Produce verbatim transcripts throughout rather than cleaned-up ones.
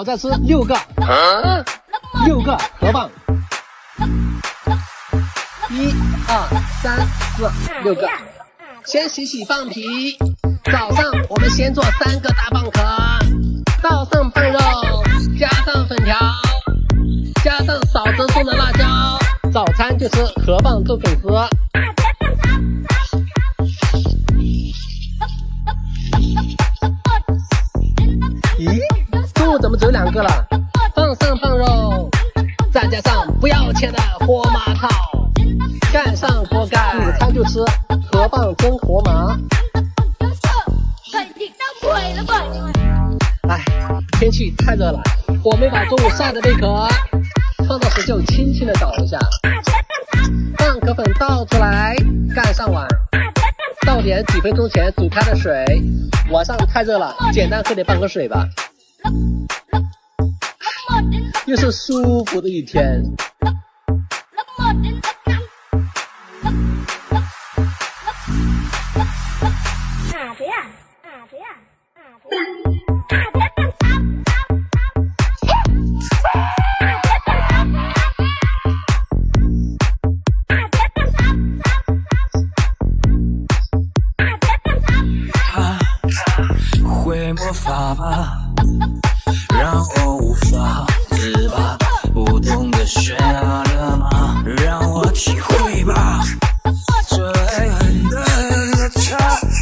少再吃六个，啊、六个河蚌。一二三四，六个。先洗洗蚌皮。早上我们先做三个大蚌壳，倒上蚌肉，加上粉条，加上嫂子送的辣椒。早餐就吃河蚌豆粉丝。 怎么只有两个了？放上蚌肉，再加上不要钱的活麻套，盖上锅盖。午餐就吃河蚌蒸活麻。哎，天气太热了，我没把中午晒的贝壳放到石臼，轻轻的捣一下，蚌壳粉倒出来，盖上碗，倒点几分钟前煮开的水。晚上太热了，简单喝点蚌壳水吧。 又是舒服的一天。他会魔法吧，让我无法。 是吧？不懂得学啊了吗？让我体会吧。这爱恨的热潮，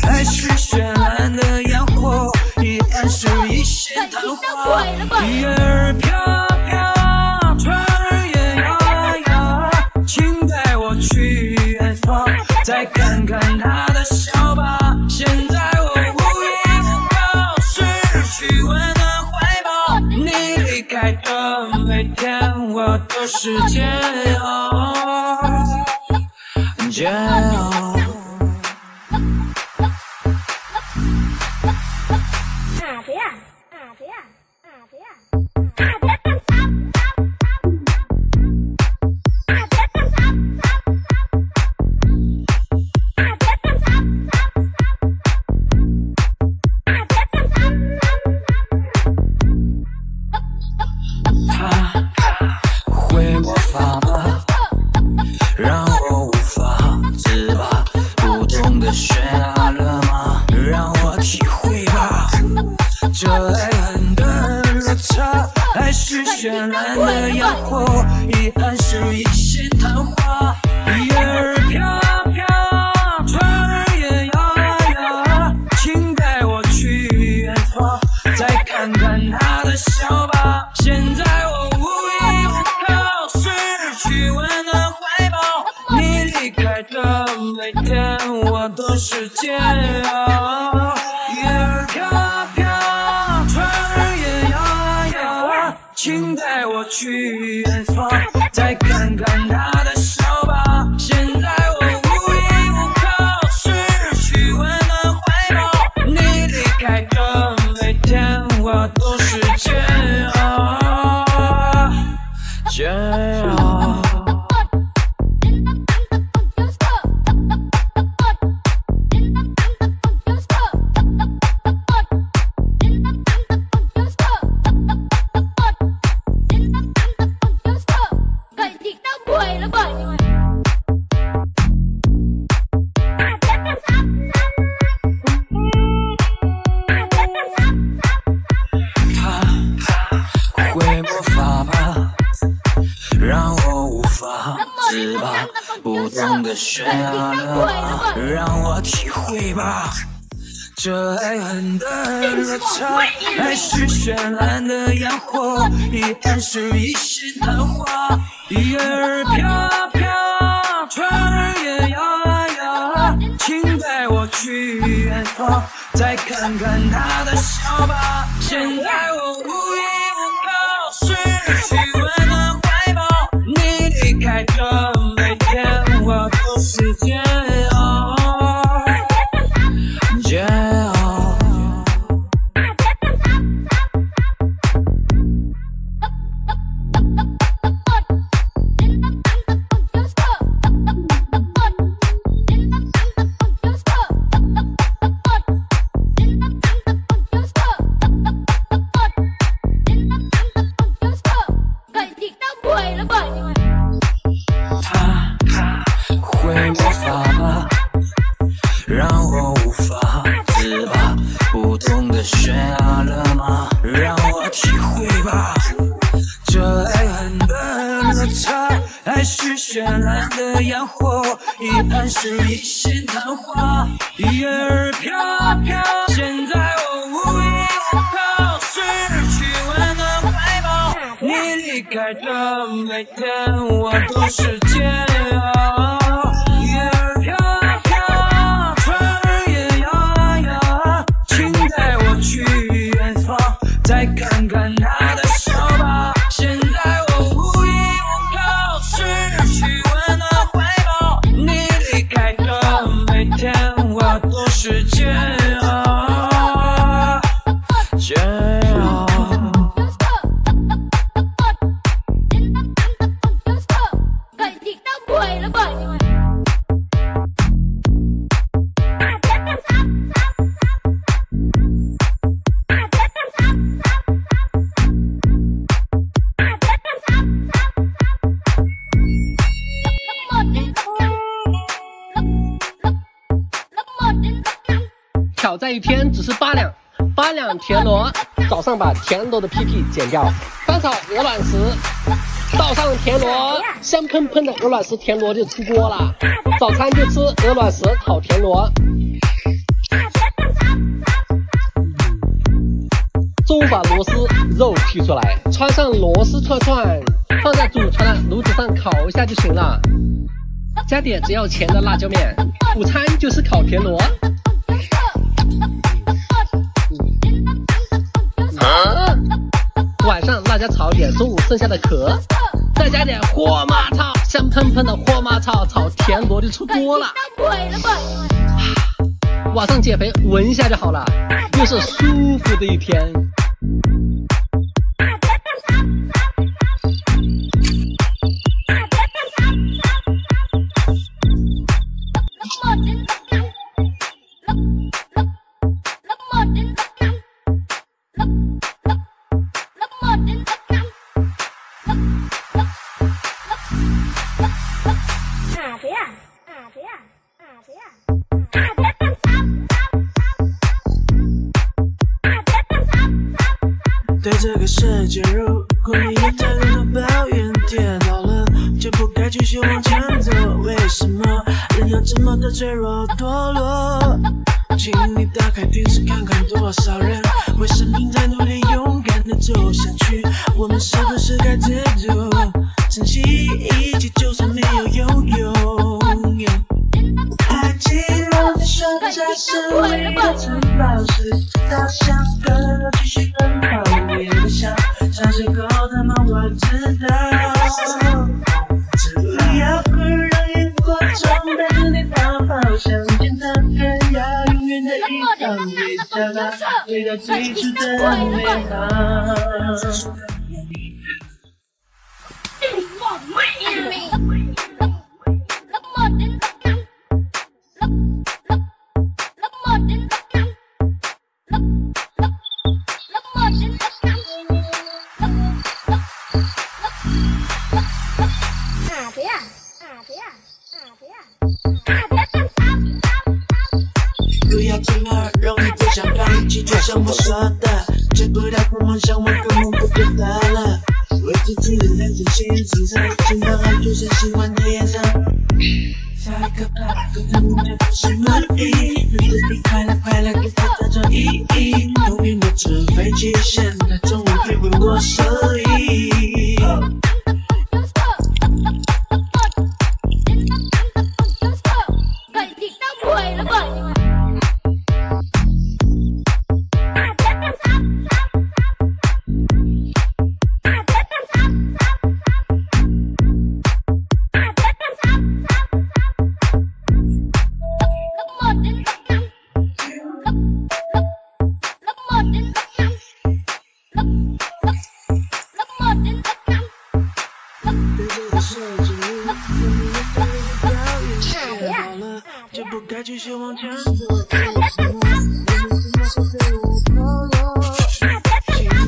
爱是绚烂的烟火，依然是一线桃花，一叶儿飘飘，船儿也摇摇。请带我去远方，再看看他的笑吧。现在我无依无靠，失去温暖怀抱，你离开的。 每天我都是煎熬，煎熬。难的烟火，一半是一世难花，一叶儿飘飘。现在我无依无靠，失去温暖怀抱。你离开的每天，我都是煎熬。 再看看他的手吧，现在我无依无靠，失去温暖怀抱。你离开的每天，我都是煎熬，煎熬。快听到鬼了吧你们！ 挑在一天只是八两，八两田螺，早上把田螺的屁屁剪掉，翻炒鹅卵石，倒上田螺，香喷喷的鹅卵石田螺就出锅了。早餐就吃鹅卵石炒田螺，中午把螺丝肉剔出来，穿上螺丝串串，放在祖传的炉子上烤一下就行了。加点只要钱的辣椒面，午餐就是烤田螺。 晚上辣椒炒点中午剩下的壳，再加点火麻草，香喷喷的火麻草炒田螺就出锅了。晚上减肥闻一下就好了，又是舒服的一天。对这个世界，如果你有太多的抱怨，跌倒了就不该继续往前走。为什么人要这么的脆弱堕落？请你打开电视看看，多少人为生命在努力勇敢的走下去。我们是不是该知足，珍惜一切，就算没有拥有？还记得你说家是唯一的城堡，是稻香河流继续奔跑。 那些狗他们我知道，只要不让烟火从本地逃跑，想见他们要永远的依靠，回家吧，回到最初的美好。就像我说的，追不到的梦想，我根本不觉得了。为自己的人生献身，心跳还涂上喜欢的颜色。下一个吧，可能目标不是满意，日子比快乐快乐给它带着意义。同频的纸飞机，现在终于飞回我手里。 就不该继续往前走。请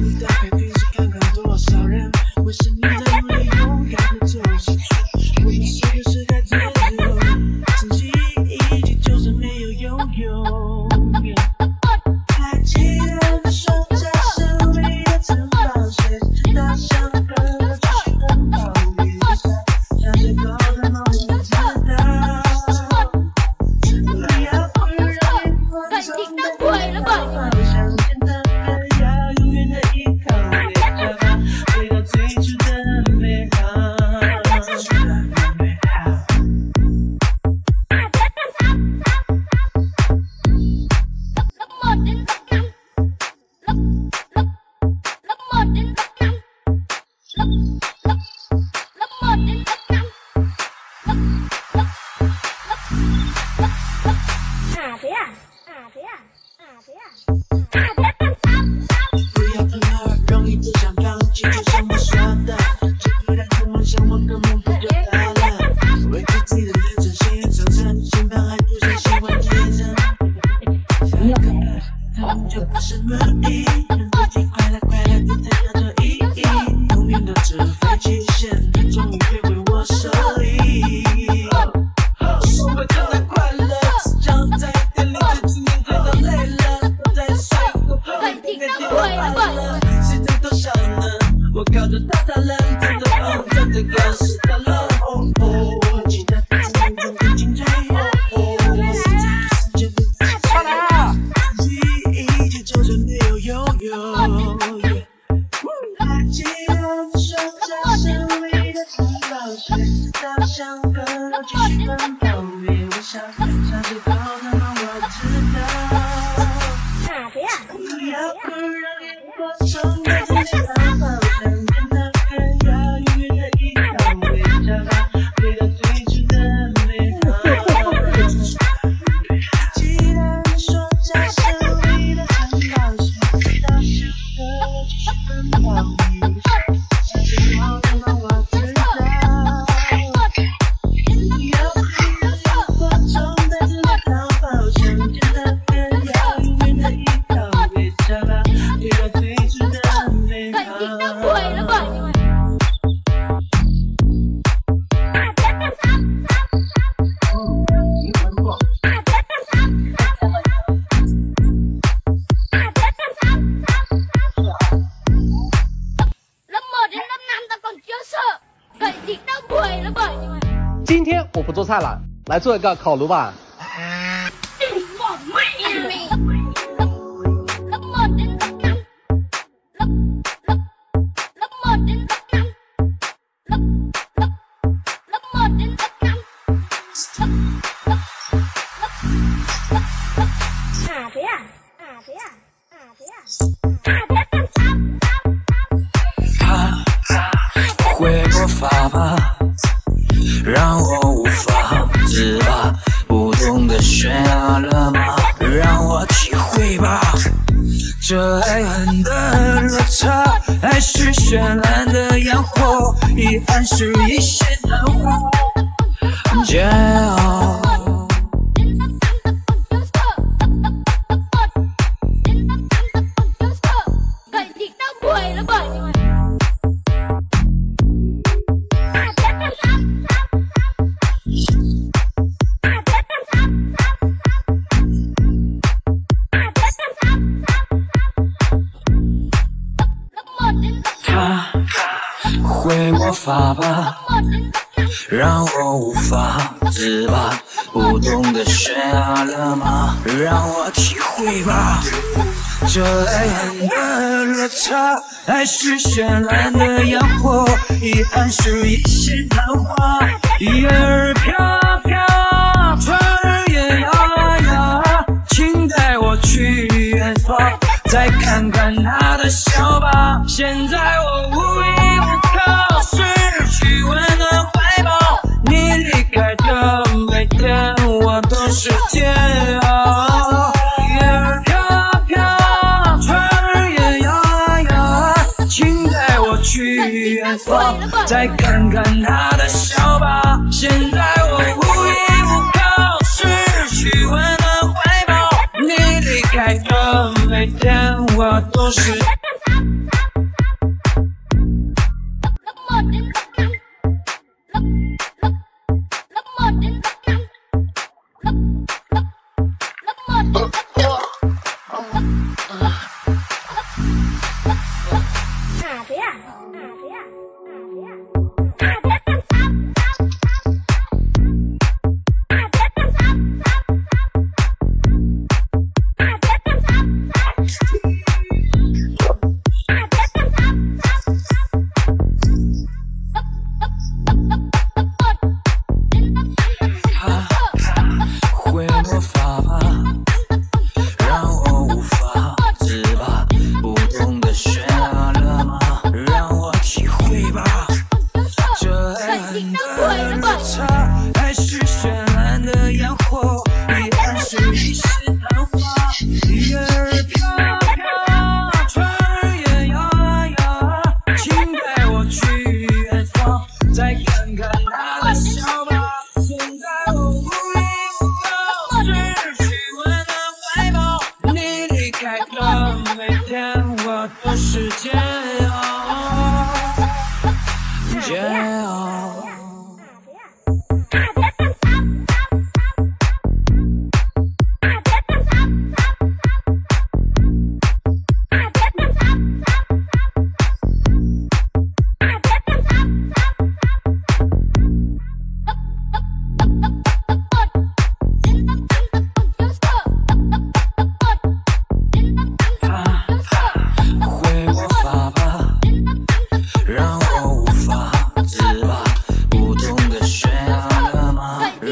你打开电视看看，多少人为生命在努力勇敢的走下去。我们是不是该知足，珍惜一切，就算没有拥有？还记得你说家是唯一的城堡，谁知道相隔了几十公里，那些高的梦。今天我不做菜了，来做一个烤炉吧。会魔法吧，让我无法自拔，不懂得悬崖勒马，让我体会吧这爱恨的落差。爱是绚烂的烟火，遗憾是一世难忘煎熬。会魔法吧，让我无法自拔，不懂得悬崖勒马，让我体会吧这爱恨的落差。爱是绚烂的烟火，遗憾是一世难忘，叶儿飘飘，船儿也摇摇，请带我去远方，再看看他的笑吧。现在我无依无靠，失去温暖怀抱，你离开的每天我都是煎熬。叶儿飘飘，船儿也摇摇，请带我去远方，再看看他的笑吧。现在我无依无靠，失去温暖怀抱，你离开的每天我都是。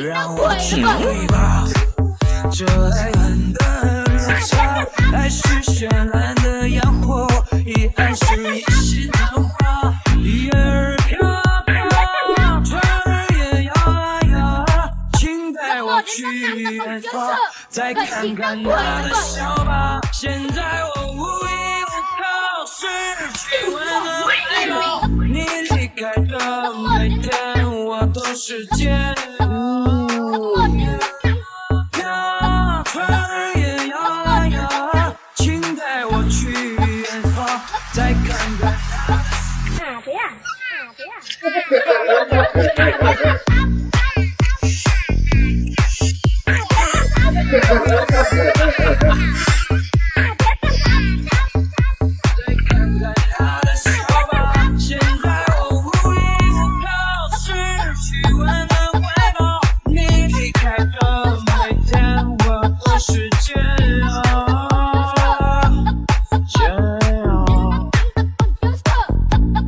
让我去吧，这爱恨的热潮，爱是绚烂的烟火，遗憾是一世难化，一儿飘飘，船儿也摇啊摇啊，请带我去远方，再看看我的笑吧。现在我无依无靠，失去温暖怀抱，你离开的每天，我都是煎熬。 再看看他的笑吧，现在我无依无靠，失去温暖。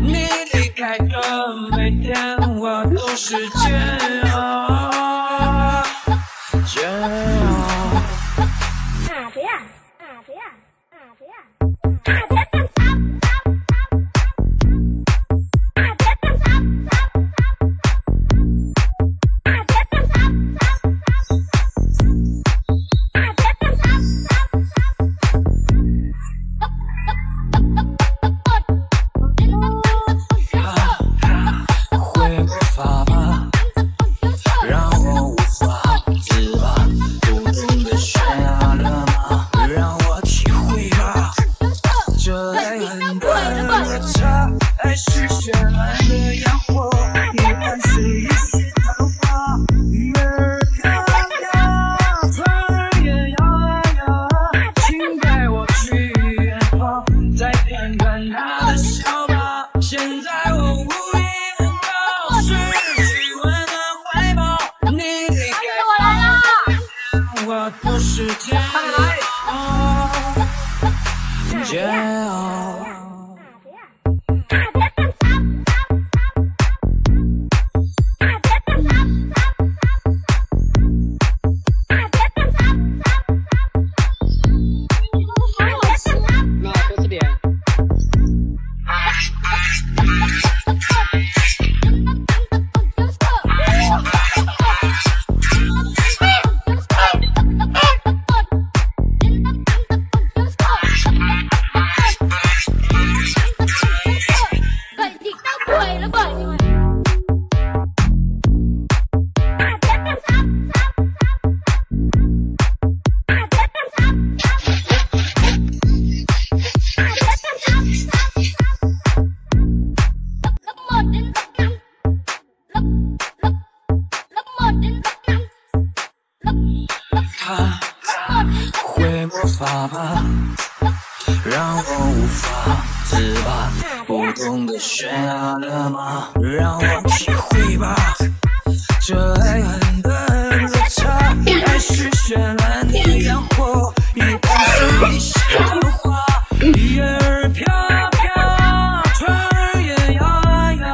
你离开的每天，我都是煎熬，煎熬。快来！啊！煎熬。 他会魔法吗？让我无法自拔，不懂得悬崖勒马，让我体会吧，这爱恨的落差。爱是绚烂的烟火，一半是一世的花，一叶儿飘飘，春儿也摇摇。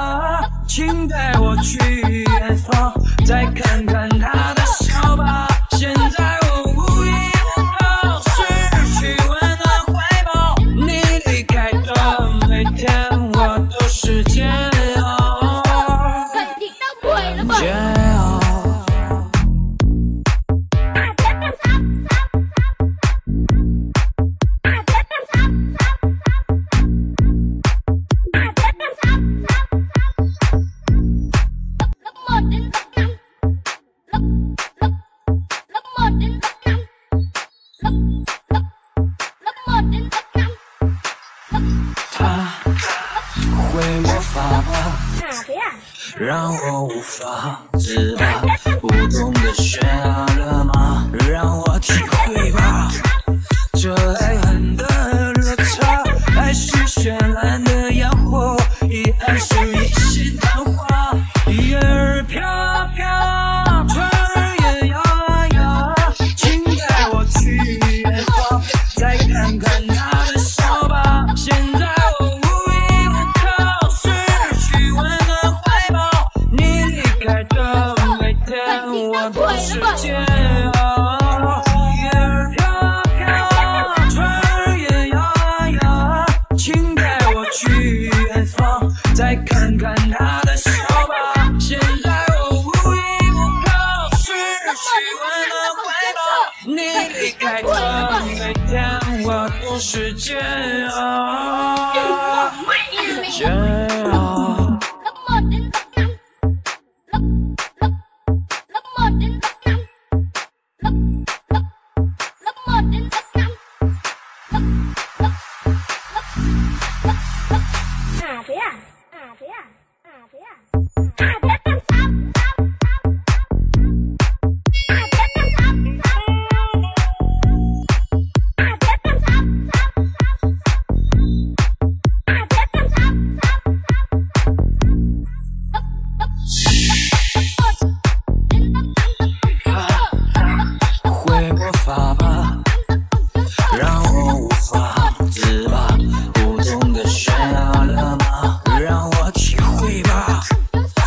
请带我去远方，再看看他的笑吧。 现在我无依无靠，失去温暖怀抱。你离开的每天，我都是煎熬。肯定闹鬼了吧？煎熬。他会魔法吗？让我无法自拔，不懂得悬崖勒马，让我体会吧，这爱恨的落差。爱是绚烂的烟火，遗憾是一线昙花，一叶儿飘飘，春儿也摇啊摇。请带我去远方，再看看他的笑吧。现在。 我的世界啊，叶儿飘飘，春儿也摇啊摇。请带我去远方，再看看他的笑吧。现在我无依无靠，失去温暖怀抱。你离开的每天，我都是煎熬，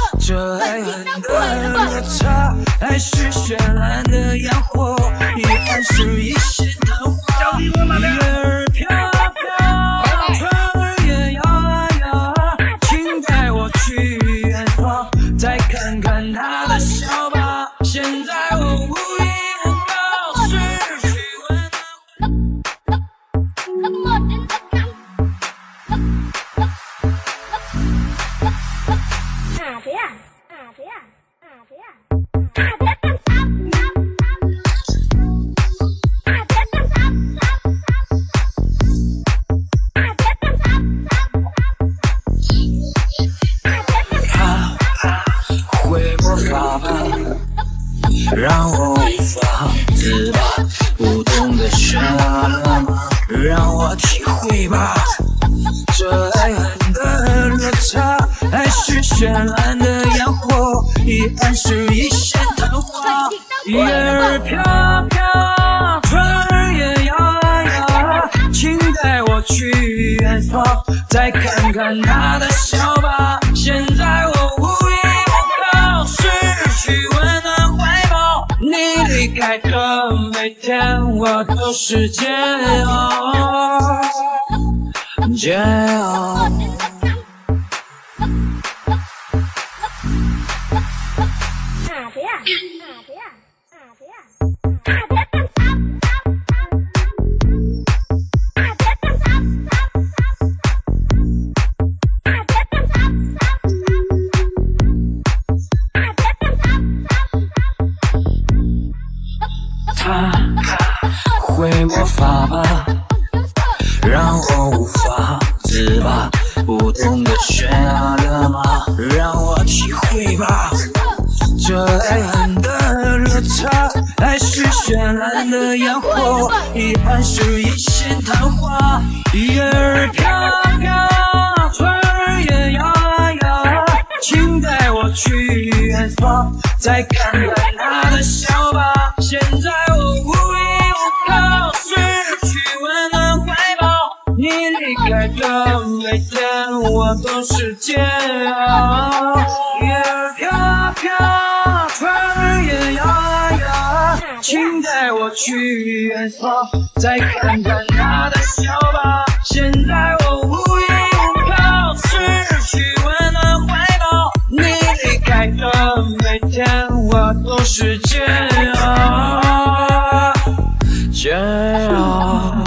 煎熬。 爱是绚烂的烟火，遗憾是一世的花。一叶儿飘飘，春儿也摇啊摇。请带我去远方，再看看他的笑吧。现在我无依无靠，失去温暖。 让我无法自拔，不懂得悬崖勒马，让我体会吧，这爱恨的落差。爱是绚烂的烟火，遗憾是一线昙花，一叶儿飘飘，春儿。再看看他的笑吧。现在我无依无靠，失去温暖怀抱。你离开的每天，我都是煎熬，煎熬。啊对呀，啊对呀，啊对呀。会魔法吧，让我无法自拔，不懂得悬崖勒马，让我体会吧，这爱恨的落差。爱是绚烂的烟火，遗憾是一线昙花，叶儿飘飘，春儿也摇啊摇啊，请带我去远方，再看看他的笑吧。现在我无依。失去温暖怀抱，你离开的每天，我都是煎熬。叶儿飘飘，春儿也摇啊摇，请带我去远方，再看看他的笑吧。现在我无依无靠，失去温暖怀抱，你离开的每天，我都是煎熬。煎熬。